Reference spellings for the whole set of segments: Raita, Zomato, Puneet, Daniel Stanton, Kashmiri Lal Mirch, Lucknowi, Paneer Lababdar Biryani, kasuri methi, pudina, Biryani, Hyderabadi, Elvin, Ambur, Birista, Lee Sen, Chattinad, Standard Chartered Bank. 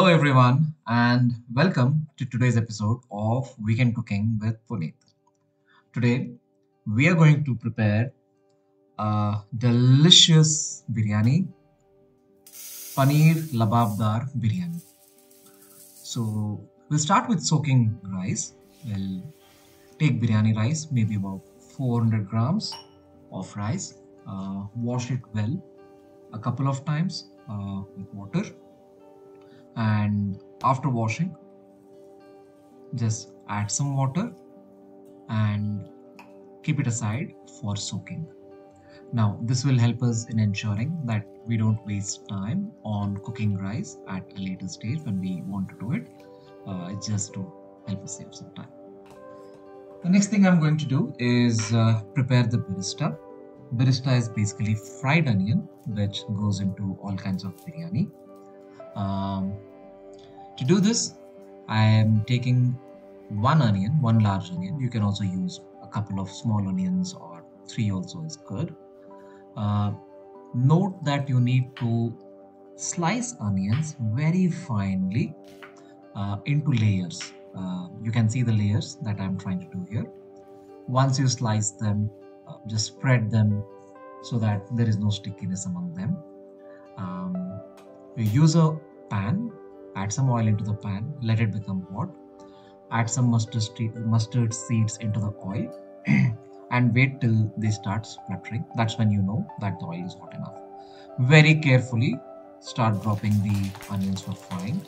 Hello everyone and welcome to today's episode of Weekend Cooking with Puneet. Today we are going to prepare a delicious biryani, Paneer Lababdar Biryani. So we'll start with soaking rice. We'll take biryani rice, maybe about 400 grams of rice, wash it well a couple of times with water. And after washing, just add some water and keep it aside for soaking. Now, this will help us in ensuring that we don't waste time on cooking rice at a later stage when we want to do it, just to help us save some time. The next thing I'm going to do is prepare the birista. Birista is basically fried onion, which goes into all kinds of biryani. To do this, I am taking one large onion. You can also use a couple of small onions, or three also is good. Note that you need to slice onions very finely into layers. You can see the layers that I'm trying to do here. Once you slice them, just spread them so that there is no stickiness among them. We use a pan, add some oil into the pan, let it become hot, add some mustard seeds into the oil and wait till they start spluttering. That's when you know that the oil is hot enough. Very carefully start dropping the onions for frying.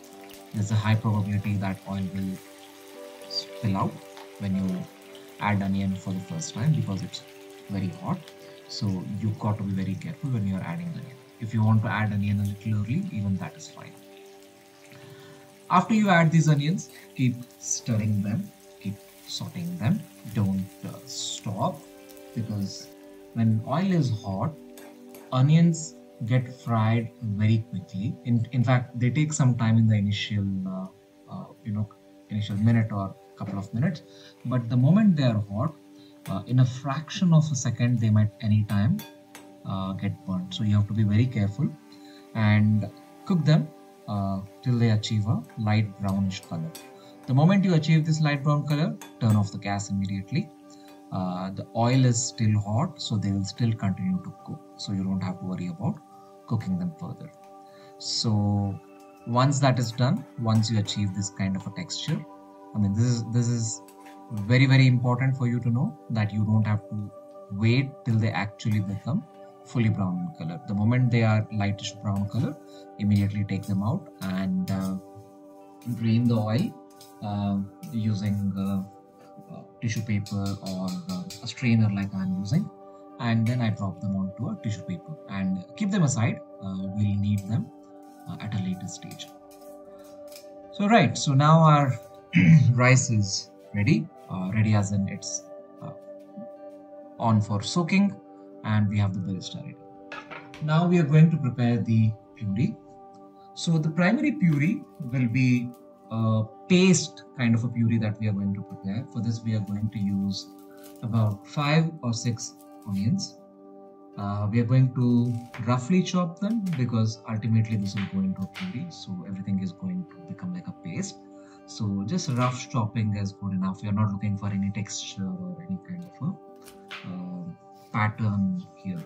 There's a high probability that oil will spill out when you add onion for the first time because it's very hot. So you've got to be very careful when you're adding onion. If you want to add onion a little early, even that is fine. After you add these onions, keep stirring them, keep sauteing them. Don't stop, because when oil is hot, onions get fried very quickly. In fact, they take some time in the initial, minute or couple of minutes. But the moment they are hot, in a fraction of a second, they might anytime get burnt. So you have to be very careful and cook them till they achieve a light brownish color. The moment you achieve this light brown color, turn off the gas immediately. The oil is still hot, so they will still continue to cook. So you don't have to worry about cooking them further. So once that is done, once you achieve this kind of a texture, I mean, this is very, very important for you to know that you don't have to wait till they actually become fully brown in color. The moment they are lightish brown color, immediately take them out and drain the oil using tissue paper or a strainer like I'm using, and then I drop them onto a tissue paper and keep them aside. We'll need them at a later stage. So right, so now our rice is ready, ready as in it's on for soaking, and we have the birista ready. Now we are going to prepare the puree. So the primary puree will be a paste kind of a puree that we are going to prepare. For this we are going to use about 5 or 6 onions. We are going to roughly chop them because ultimately this will go into a puree, so everything is going to become like a paste. So just rough chopping is good enough. We are not looking for any texture or any kind of a pattern here.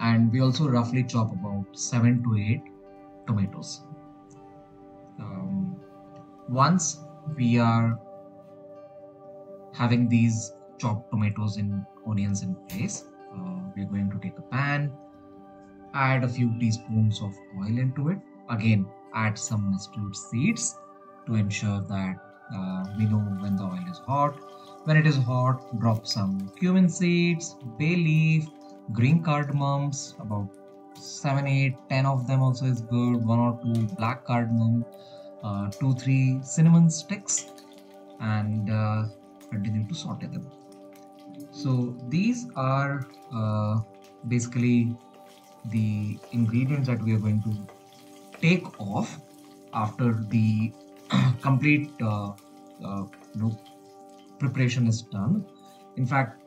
And we also roughly chop about 7 to 8 tomatoes. Once we are having these chopped tomatoes and onions in place, we're going to take a pan, add a few teaspoons of oil into it. Again, add some mustard seeds to ensure that we know when the oil is hot. When it is hot, drop some cumin seeds, bay leaf, green cardamoms, about 7, 8, 10 of them also is good, 1 or 2 black cardamom, 2, 3 cinnamon sticks, and continue to saute them. So these are basically the ingredients that we are going to take off after the complete preparation is done. In fact,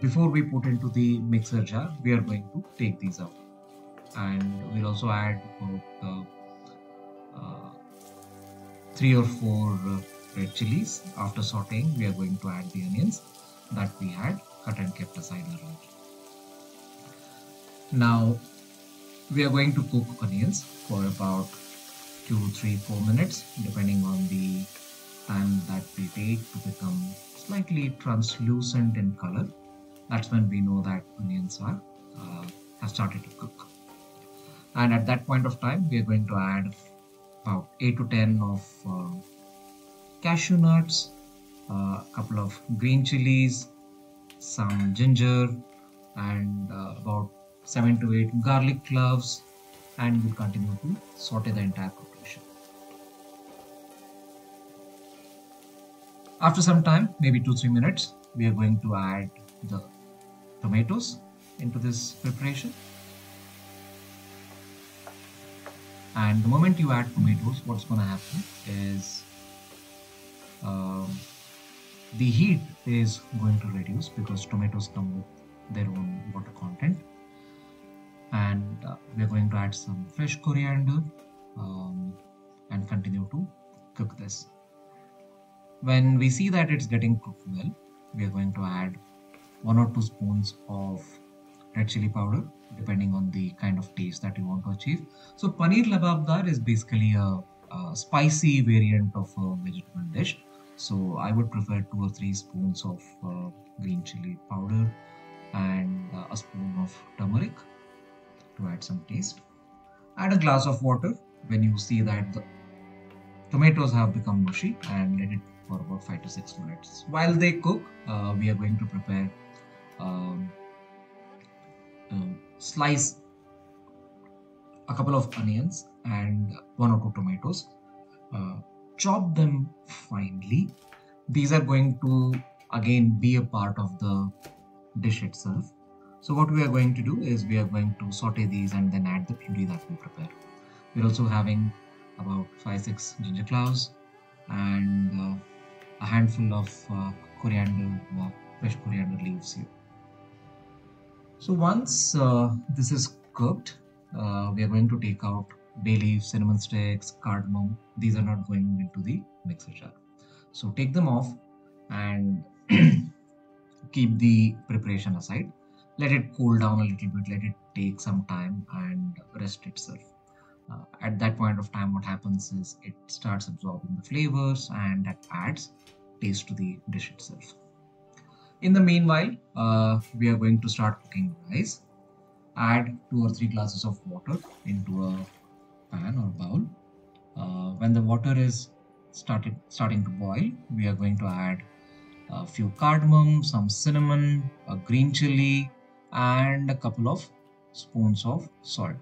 before we put into the mixer jar, we are going to take these out, and we'll also add about 3 or 4 red chilies. After sauteing, we are going to add the onions that we had cut and kept aside earlier. Now we are going to cook onions for about 2, 3, 4 minutes, depending on the time that they take to become slightly translucent in color. That's when we know that onions are have started to cook. And at that point of time, we are going to add about 8 to 10 of cashew nuts, a couple of green chilies, some ginger, and about 7 to 8 garlic cloves, and we'll continue to saute the entire preparation. After some time, maybe 2-3 minutes, we are going to add the tomatoes into this preparation. And the moment you add tomatoes, what's going to happen is the heat is going to reduce, because tomatoes come with their own water content. And we're going to add some fresh coriander and continue to cook this. When we see that it's getting cooked well, we are going to add 1 or 2 spoons of red chili powder, depending on the kind of taste that you want to achieve. So Paneer Lababdar is basically a spicy variant of a vegetable dish. So I would prefer 2 or 3 spoons of green chili powder and a spoon of turmeric to add some taste. Add a glass of water when you see that the tomatoes have become mushy, and let it for about 5 to 6 minutes. While they cook, we are going to prepare slice a couple of onions and 1 or 2 tomatoes. Chop them finely. These are going to again be a part of the dish itself. So what we are going to do is we are going to saute these and then add the puree that we prepare. We are also having about 5-6 ginger cloves and a handful of coriander, fresh coriander leaves here. So once this is cooked, we are going to take out bay leaves, cinnamon sticks, cardamom. These are not going into the mixer jar. So take them off and keep the preparation aside. Let it cool down a little bit, let it take some time and rest itself. At that point of time, what happens is it starts absorbing the flavors, and that adds taste to the dish itself. In the meanwhile, we are going to start cooking rice. Add 2 or 3 glasses of water into a pan or bowl. When the water is starting to boil, we are going to add a few cardamom, some cinnamon, a green chili, and a couple of spoons of salt.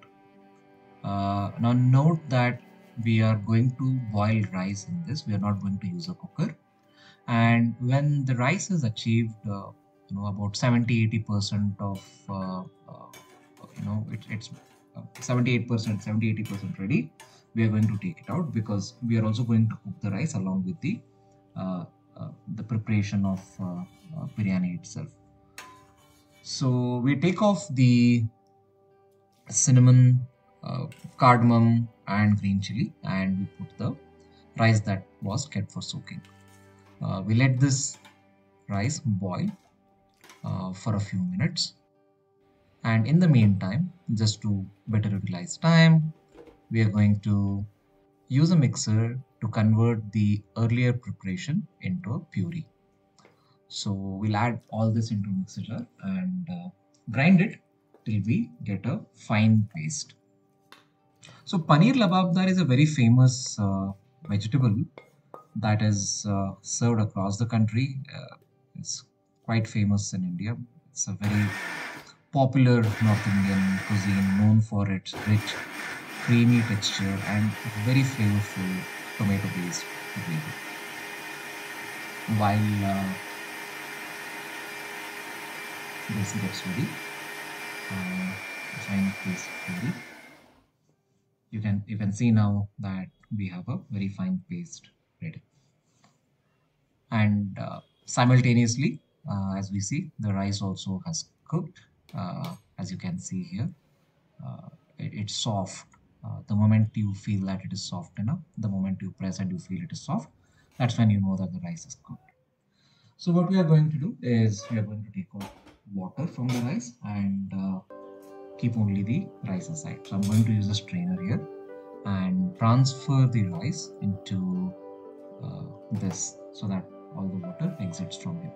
Now note that we are going to boil rice in this. We are not going to use a cooker. And when the rice is achieved, about 70-80% of, 70-80% ready, we are going to take it out, because we are also going to cook the rice along with the preparation of biryani itself. So we take off the cinnamon, cardamom, and green chili, and we put the rice that was kept for soaking. We let this rice boil for a few minutes, and in the meantime, just to better utilize time, we are going to use a mixer to convert the earlier preparation into a puree. So we'll add all this into a mixer jar and grind it till we get a fine paste. So Paneer Lababdar is a very famous vegetable that is served across the country. It's quite famous in India. It's a very popular North Indian cuisine, known for its rich, creamy texture and very flavorful tomato-based gravy. While this gets ready, the final paste ready, you can see now that we have a very fine paste ready. And simultaneously, as we see, the rice also has cooked. As you can see here, it's soft The moment you feel that it is soft enough, the moment you press and you feel it is soft, that's when you know that the rice is cooked. So what we are going to do is we are going to take out water from the rice and keep only the rice aside. So I'm going to use a strainer here and transfer the rice into this so that all the water exits from it.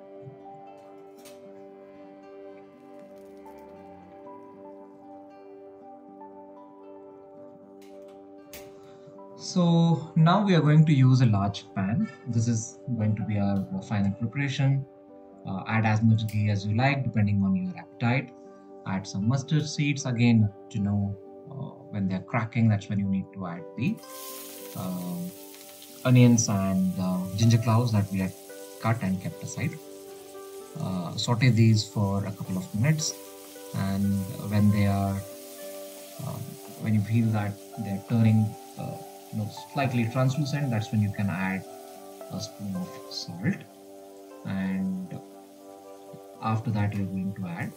So now we are going to use a large pan. This is going to be our final preparation. Add as much ghee as you like depending on your appetite. Add some mustard seeds, again to know when they're cracking, that's when you need to add the onions and ginger cloves that we had cut and kept aside. Saute these for a couple of minutes, and when they are, when you feel that they're turning slightly translucent, that's when you can add a spoon of salt, and after that you're going to add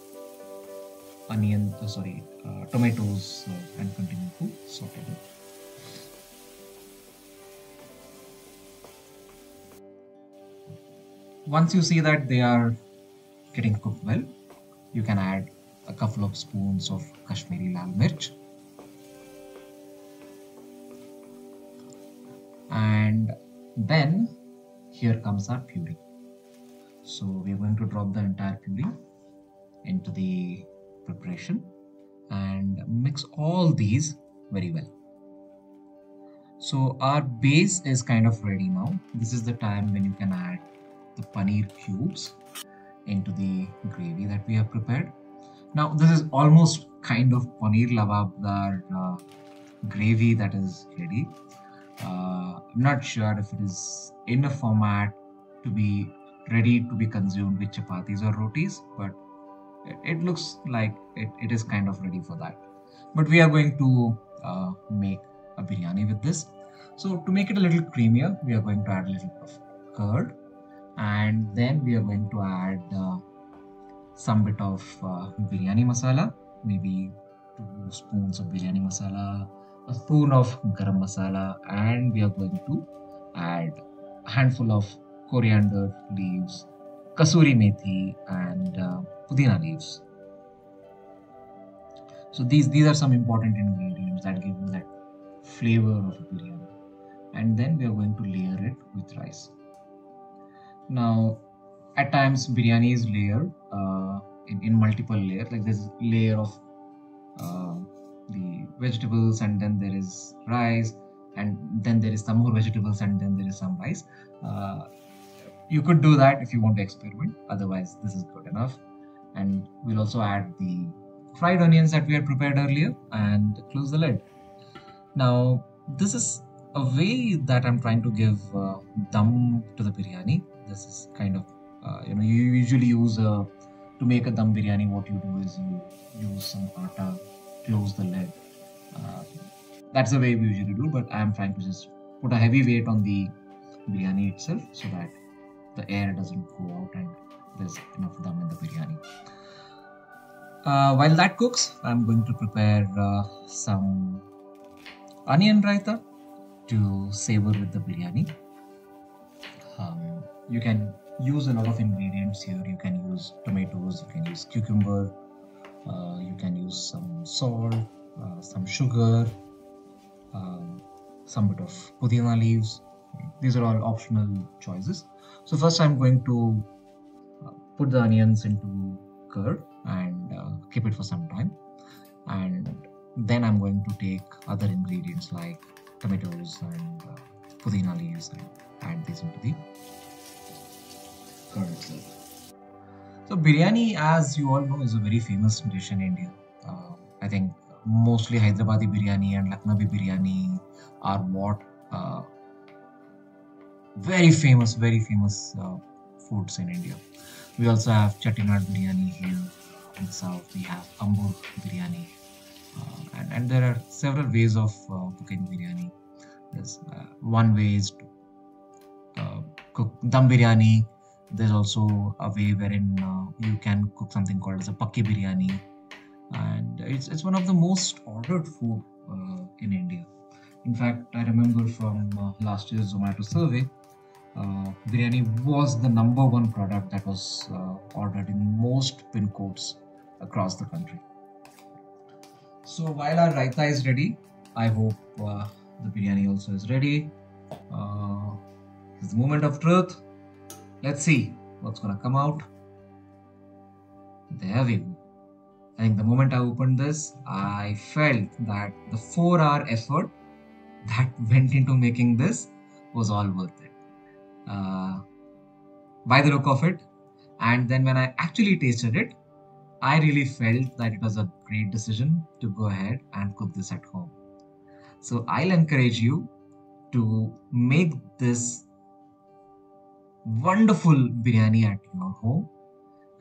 tomatoes and continue to saute them. Once you see that they are getting cooked well, you can add a couple of spoons of Kashmiri Lal Mirch. And then here comes our puree. So we are going to drop the entire puree into the preparation and mix all these very well. So our base is kind of ready now. This is the time when you can add the paneer cubes into the gravy that we have prepared. Now this is almost kind of Paneer Lababdar gravy that is ready. I'm not sure if it is in a format to be ready to be consumed with chapatis or rotis, but it looks like it is kind of ready for that. But we are going to make a biryani with this. So to make it a little creamier, we are going to add a little bit of curd, and then we are going to add some bit of biryani masala, maybe 2 spoons of biryani masala, a spoon of garam masala, and we are going to add a handful of coriander leaves, kasuri methi, and pudina leaves. So these are some important ingredients that give you that flavor of biryani. And then we are going to layer it with rice. Now, at times biryani is layered in multiple layers, like this layer of the vegetables, and then there is rice, and then there is some more vegetables, and then there is some rice. You could do that if you want to experiment, otherwise this is good enough. And we'll also add the fried onions that we had prepared earlier and close the lid. Now this is a way that I'm trying to give dum to the biryani. This is kind of you usually use to make a dum biryani, what you do is you use some atta, close the lid. That's the way we usually do, but I am trying to just put a heavy weight on the biryani itself so that the air doesn't go out and there's enough dum in the biryani. While that cooks, I'm going to prepare some onion raita to savor with the biryani. You can use a lot of ingredients here. You can use tomatoes, you can use cucumber, you can use some salt, some sugar, some bit of pudina leaves. These are all optional choices. So first I'm going to put the onions into curd and keep it for some time, and then I'm going to take other ingredients like tomatoes and pudina leaves and add these into the curd itself. So biryani, as you all know, is a very famous dish in India. I think mostly Hyderabadi biryani and Lucknowi biryani are what very famous foods in India. We also have Chattinad biryani here in the south. We have Ambur biryani, and there are several ways of cooking biryani. There's one way is to cook dum biryani. There's also a way wherein you can cook something called as a pakki biryani, and it's one of the most ordered food in India. In fact, I remember from last year's Zomato survey, biryani was the #1 product that was ordered in most pin codes across the country. So while our raita is ready, I hope the biryani also is ready. It's the moment of truth. Let's see what's gonna come out. There we go. I think the moment I opened this, I felt that the 4-hour effort that went into making this was all worth it. By the look of it, and then when I actually tasted it, I really felt that it was a great decision to go ahead and cook this at home. So I'll encourage you to make this wonderful biryani at your home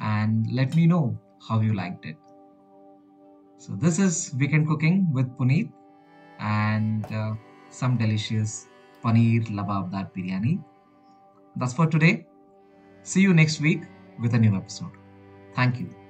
and let me know how you liked it. So this is Weekend Cooking with Puneet and some delicious Paneer Lababdar Biryani. That's for today. See you next week with a new episode. Thank you.